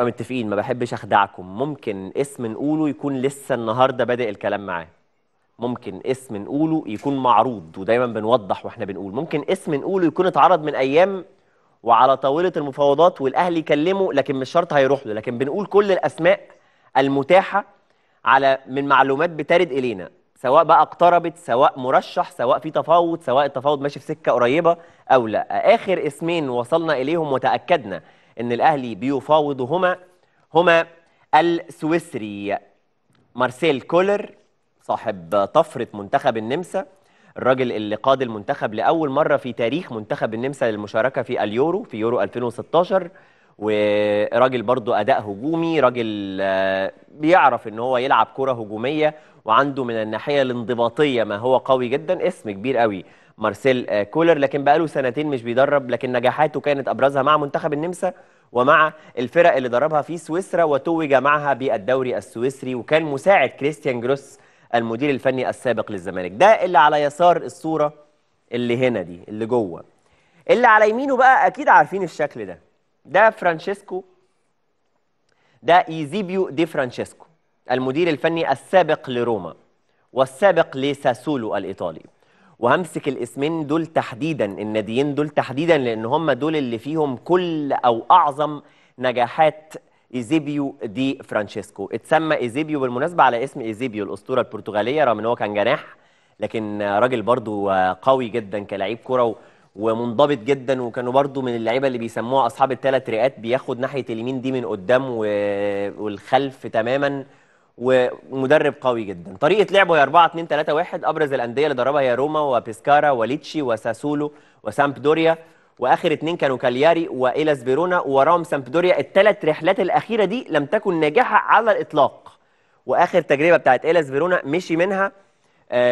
متفقين، ما بحبش اخدعكم. ممكن اسم نقوله يكون لسه النهارده بادئ الكلام معاه، ممكن اسم نقوله يكون معروض ودايما بنوضح واحنا بنقول، ممكن اسم نقوله يكون اتعرض من ايام وعلى طاوله المفاوضات والاهلي كلمه، لكن مش شرط هيروح له. لكن بنقول كل الاسماء المتاحه على من معلومات بترد الينا، سواء بقى اقتربت، سواء مرشح، سواء في تفاوض، سواء التفاوض ماشي في سكه قريبه او لا. اخر اسمين وصلنا اليهم وتاكدنا ان الاهلي بيفاوضهما هما السويسري مارسيل كولر، صاحب طفره منتخب النمسا، الراجل اللي قاد المنتخب لاول مره في تاريخ منتخب النمسا للمشاركه في اليورو، في يورو 2016، وراجل برضه اداء هجومي، راجل بيعرف ان هو يلعب كره هجوميه وعنده من الناحيه الانضباطيه ما هو قوي جدا. اسم كبير قوي مارسيل كولر، لكن بقاله سنتين مش بيدرب، لكن نجاحاته كانت ابرزها مع منتخب النمسا ومع الفرق اللي دربها في سويسرا، وتوج معها بالدوري السويسري، وكان مساعد كريستيان جروس المدير الفني السابق للزمالك. ده اللي على يسار الصوره اللي هنا دي اللي جوه. اللي على يمينه بقى اكيد عارفين الشكل ده، ده فرانشيسكو، ده ايزيبيو دي فرانشيسكو المدير الفني السابق لروما والسابق لساسولو الايطالي. وهمسك الاسمين دول تحديدا، الناديين دول تحديدا، لان هم دول اللي فيهم كل او اعظم نجاحات ايزيبيو دي فرانشيسكو. اتسمى ايزيبيو بالمناسبه على اسم ايزيبيو الاسطوره البرتغاليه، رغم ان هو كان جناح، لكن راجل برضو قوي جدا كلاعب كره ومنضبط جدا، وكانوا برضو من اللعيبه اللي بيسموها اصحاب الثلاث رئات، بياخد ناحيه اليمين دي من قدام والخلف تماما، ومدرب قوي جدا. طريقه لعبه هي 4-2-3-1، ابرز الانديه اللي دربها هي روما وبيسكارا وليتشي وساسولو وسامبدوريا، واخر اتنين كانوا كالياري وإيلاس فيرونا، ووراهم سامبدوريا. الثلاث رحلات الاخيره دي لم تكن ناجحه على الاطلاق، واخر تجربه بتاعت إيلاس فيرونا مشي منها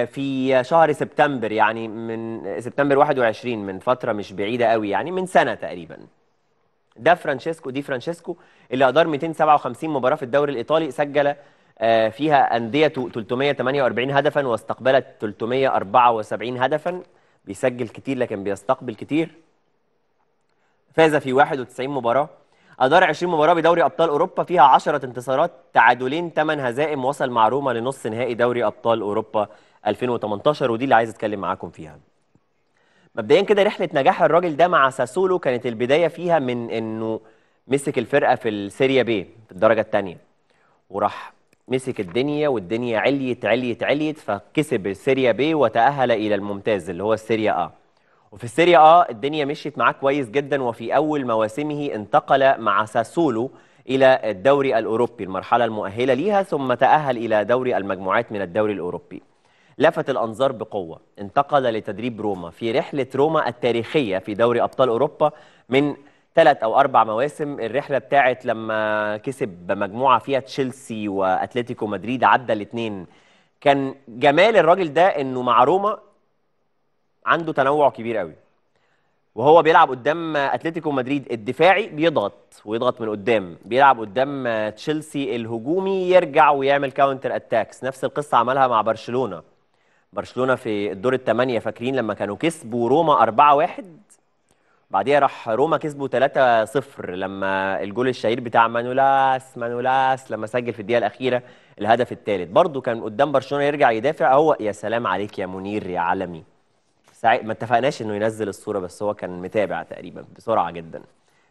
في شهر سبتمبر، يعني من سبتمبر 21، من فتره مش بعيده قوي، يعني من سنه تقريبا. ده فرانشيسكو دي فرانشيسكو اللي ادار 257 مباراه في الدوري الايطالي، سجل فيها انديته 348 هدفا واستقبلت 374 هدفا، بيسجل كتير لكن بيستقبل كتير. فاز في 91 مباراه، ادار 20 مباراه بدوري ابطال اوروبا، فيها 10 انتصارات، تعادلين، 8 هزائم، وصل مع روما لنص نهائي دوري ابطال اوروبا 2018، ودي اللي عايز اتكلم معاكم فيها. مبدئيا كده رحله نجاح الراجل ده مع ساسولو كانت البدايه فيها من انه مسك الفرقه في السيريا بي في الدرجه الثانيه، وراح مسك الدنيا والدنيا عليت عليت عليت، فكسب السيريا بي وتأهل إلى الممتاز اللي هو السيريا آ. وفي السيريا آ الدنيا مشيت معاه كويس جدا، وفي أول مواسمه انتقل مع ساسولو إلى الدوري الأوروبي، المرحلة المؤهلة ليها، ثم تأهل إلى دوري المجموعات من الدوري الأوروبي. لفت الأنظار بقوة، انتقل لتدريب روما في رحلة روما التاريخية في دوري أبطال أوروبا من 3 أو 4 مواسم. الرحلة بتاعت لما كسب مجموعة فيها تشيلسي وأتلتيكو مدريد، عدى الاتنين. كان جمال الراجل ده إنه مع روما عنده تنوع كبير قوي، وهو بيلعب قدام أتلتيكو مدريد الدفاعي بيضغط ويضغط من قدام، بيلعب قدام تشيلسي الهجومي يرجع ويعمل كاونتر أتاكس. نفس القصة عملها مع برشلونة في الدور ال8، فاكرين لما كانوا كسبوا روما 4-1، بعديها راح روما كسبوا 3-0 لما الجول الشهير بتاع مانولاس لما سجل في الدقيقة الأخيرة الهدف الثالث. برضه كان قدام برشلونة يرجع يدافع هو. يا سلام عليك يا منير يا عالمي، ما اتفقناش إنه ينزل الصورة، بس هو كان متابع تقريبا بسرعة جدا.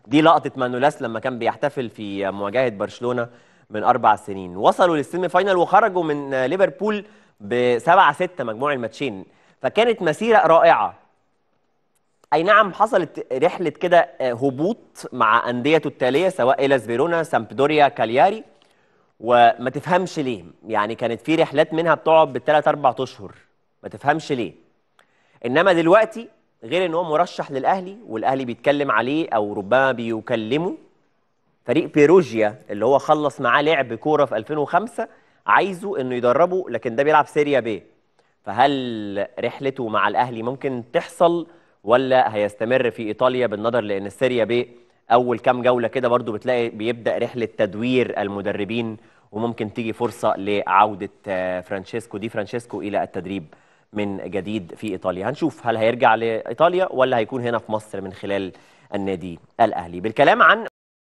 دي لقطة مانولاس لما كان بيحتفل في مواجهة برشلونة من 4 سنين. وصلوا للسيمي فاينال وخرجوا من ليفربول ب7-6 مجموع الماتشين، فكانت مسيرة رائعة. اي نعم حصلت رحله كده هبوط مع انديته التاليه، سواء إيلاس فيرونا، سامبدوريا، كالياري، وما تفهمش ليه، يعني كانت في رحلات منها بتقعد ب3-4 أشهر، ما تفهمش ليه. انما دلوقتي غير ان هو مرشح للاهلي والاهلي بيتكلم عليه او ربما بيكلمه، فريق بيروجيا اللي هو خلص معاه لعب كوره في 2005 عايزه انه يدربه، لكن ده بيلعب سيريا بي. فهل رحلته مع الاهلي ممكن تحصل ولا هيستمر في ايطاليا؟ بالنظر لان السيريا بي اول كام جوله كده برضو بتلاقي بيبدا رحله تدوير المدربين، وممكن تيجي فرصه لعوده فرانشيسكو دي فرانشيسكو الى التدريب من جديد في ايطاليا. هنشوف هل هيرجع لايطاليا ولا هيكون هنا في مصر من خلال النادي الاهلي. بالكلام عن